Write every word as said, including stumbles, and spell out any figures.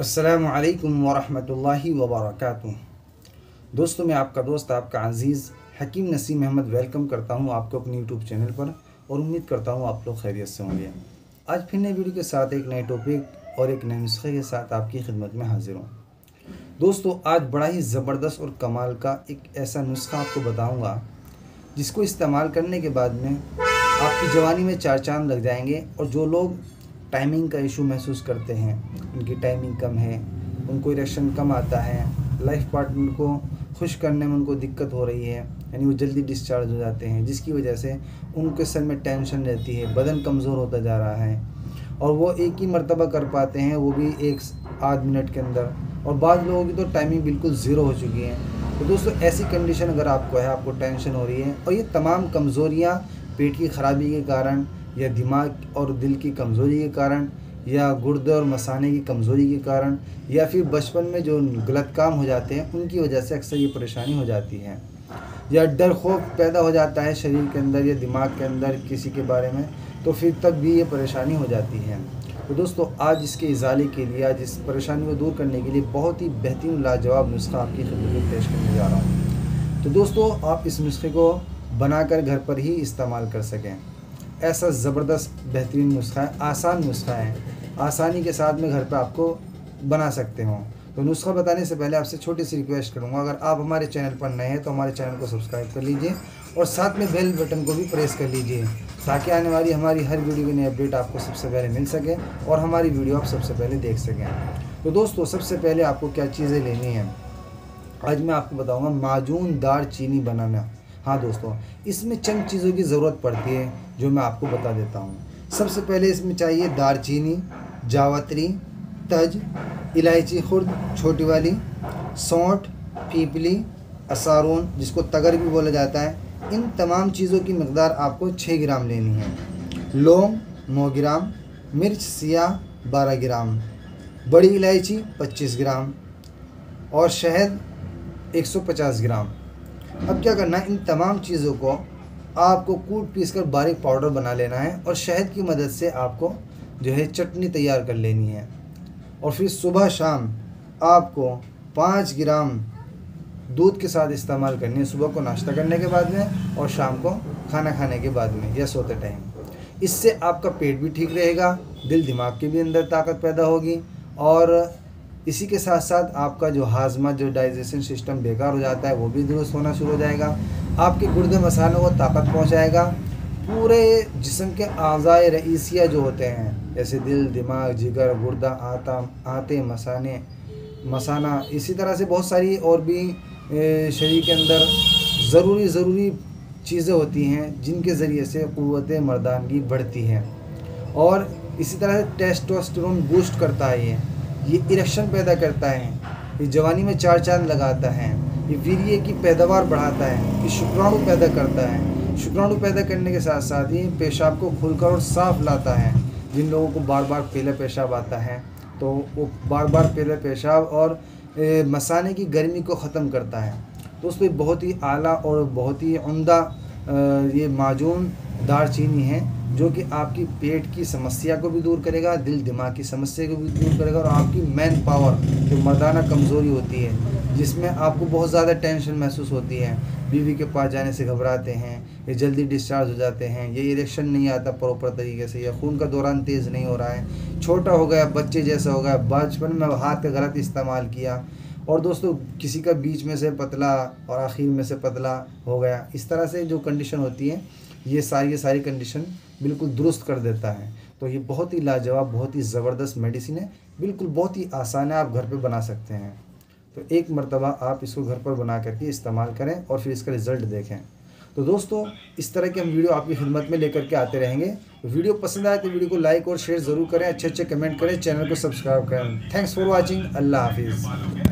अस्सलामु अलैकुम वरहमतुल्लाहि वबरकातुह। दोस्तों, मैं आपका दोस्त आपका अजीज़ हकीम नसीम अहमद वेलकम करता हूं आपको अपने यूट्यूब चैनल पर और उम्मीद करता हूं आप लोग खैरियत से होंगे। आज फिर नए वीडियो के साथ एक नए टॉपिक और एक नए नुस्खे के साथ आपकी खिदमत में हाजिर हूँ। दोस्तों, आज बड़ा ही ज़बरदस्त और कमाल का एक ऐसा नुस्खा आपको बताऊँगा जिसको इस्तेमाल करने के बाद में आपकी जवानी में चार चांद लग जाएंगे। और जो लोग टाइमिंग का इशू महसूस करते हैं, उनकी टाइमिंग कम है, उनको इरेक्शन कम आता है, लाइफ पार्टनर को खुश करने में उनको दिक्कत हो रही है, यानी वो जल्दी डिस्चार्ज हो जाते हैं, जिसकी वजह से उनके सर में टेंशन रहती है, बदन कमज़ोर होता जा रहा है और वो एक ही मर्तबा कर पाते हैं, वो भी एक आध मिनट के अंदर। और बाद लोगों की तो टाइमिंग बिल्कुल ज़ीरो हो चुकी है। तो दोस्तों, ऐसी कंडीशन अगर आपको है, आपको टेंशन हो रही है और ये तमाम कमज़ोरियाँ पेट की ख़राबी के कारण या दिमाग और दिल की कमज़ोरी के कारण या गुर्दे और मसाने की कमज़ोरी के कारण या फिर बचपन में जो गलत काम हो जाते हैं उनकी वजह से अक्सर ये परेशानी हो जाती है, या डर खौफ पैदा हो जाता है शरीर के अंदर या दिमाग के अंदर किसी के बारे में, तो फिर तब भी ये परेशानी हो जाती है। तो दोस्तों, आज इसके इजाले के लिए, आज इस परेशानी को दूर करने के लिए बहुत ही बेहतरीन लाजवाब नुस्खा आपकी खिदमत में पेश करने जा रहा हूँ। तो दोस्तों, आप इस नुस्खे को बनाकर घर पर ही इस्तेमाल कर सकें। ऐसा ज़बरदस्त बेहतरीन नुस्खा है, आसान नुस्खा है, आसानी के साथ में घर पर आपको बना सकते हो। तो नुस्खा बताने से पहले आपसे छोटी सी रिक्वेस्ट करूंगा, अगर आप हमारे चैनल पर नए हैं तो हमारे चैनल को सब्सक्राइब कर लीजिए और साथ में बेल बटन को भी प्रेस कर लीजिए, ताकि आने वाली हमारी हर वीडियो की नई अपडेट आपको सबसे पहले मिल सके और हमारी वीडियो आप सबसे पहले देख सकें। तो दोस्तों, सबसे पहले आपको क्या चीज़ें लेनी हैं, आज मैं आपको बताऊँगा माजून दार चीनी बनाना। हाँ दोस्तों, इसमें चंद चीज़ों की ज़रूरत पड़ती है जो मैं आपको बता देता हूँ। सबसे पहले इसमें चाहिए दारचीनी, जावत्री, तज, इलायची खुर्द छोटी वाली, सौंठ, पीपली, असारून जिसको तगर भी बोला जाता है। इन तमाम चीज़ों की मकदार आपको छः ग्राम लेनी है। लौंग नौ ग्राम, मिर्च सियाह बारह ग्राम, बड़ी इलायची पच्चीस ग्राम और शहद एक सौ पचास ग्राम। अब क्या करना है, इन तमाम चीज़ों को आपको कूट पीस कर बारीक पाउडर बना लेना है और शहद की मदद से आपको जो है चटनी तैयार कर लेनी है। और फिर सुबह शाम आपको पाँच ग्राम दूध के साथ इस्तेमाल करनी है, सुबह को नाश्ता करने के बाद में और शाम को खाना खाने के बाद में या सोते टाइम। इससे आपका पेट भी ठीक रहेगा, दिल दिमाग के भी अंदर ताकत पैदा होगी और इसी के साथ साथ आपका जो हाजमा, जो डाइजेशन सिस्टम बेकार हो जाता है, वो भी दुरुस्त होना शुरू हो जाएगा। आपके गुर्दे मसालों को ताकत पहुंचाएगा। पूरे जिस्म के आज़ाए रईसिया जो होते हैं, जैसे दिल, दिमाग, जिगर, गुर्दा, आता आते मसाने मसाना, इसी तरह से बहुत सारी और भी शरीर के अंदर ज़रूरी ज़रूरी चीज़ें होती हैं जिनके ज़रिए से क़ुव्वत मर्दानगी बढ़ती है और इसी तरह से टेस्टोस्टेरोन बूस्ट करता है। ये ये इरेक्शन पैदा करता है, ये जवानी में चार चांद लगाता है, ये वीर्य की पैदावार बढ़ाता है, ये शुक्राणु पैदा करता है। शुक्राणु पैदा करने के साथ साथ ये पेशाब को खुलकर और साफ लाता है। जिन लोगों को बार बार पीला पेशाब आता है तो वो बार बार पीला पेशाब और ए, मसाने की गर्मी को ख़त्म करता है। दोस्तों, ये बहुत ही आला और बहुत ही उम्दा ये माजून दार चीनी है जो कि आपकी पेट की समस्या को भी दूर करेगा, दिल दिमाग की समस्या को भी दूर करेगा और आपकी मैन पावर जो मर्दाना कमज़ोरी होती है, जिसमें आपको बहुत ज़्यादा टेंशन महसूस होती है, बीवी के पास जाने से घबराते हैं, ये जल्दी डिस्चार्ज हो जाते हैं, ये इरेक्शन नहीं आता प्रॉपर तरीके से, या खून का दौरान तेज़ नहीं हो रहा है, छोटा हो गया, बच्चे जैसा हो गया, बचपन में हाथ का गलत इस्तेमाल किया और दोस्तों किसी का बीच में से पतला और आखिर में से पतला हो गया, इस तरह से जो कंडीशन होती है ये सारी ये सारी कंडीशन बिल्कुल दुरुस्त कर देता है। तो ये बहुत ही लाजवाब, बहुत ही ज़बरदस्त मेडिसिन है, बिल्कुल बहुत ही आसान है, आप घर पे बना सकते हैं। तो एक मर्तबा आप इसको घर पर बना करके इस्तेमाल करें और फिर इसका रिज़ल्ट देखें। तो दोस्तों, इस तरह के हम वीडियो आपकी खिदमत में लेकर के आते रहेंगे। वीडियो पसंद आए तो वीडियो को लाइक और शेयर ज़रूर करें, अच्छे अच्छे कमेंट करें, चैनल को सब्सक्राइब करें। Thanks for watching. अल्लाह हाफिज़।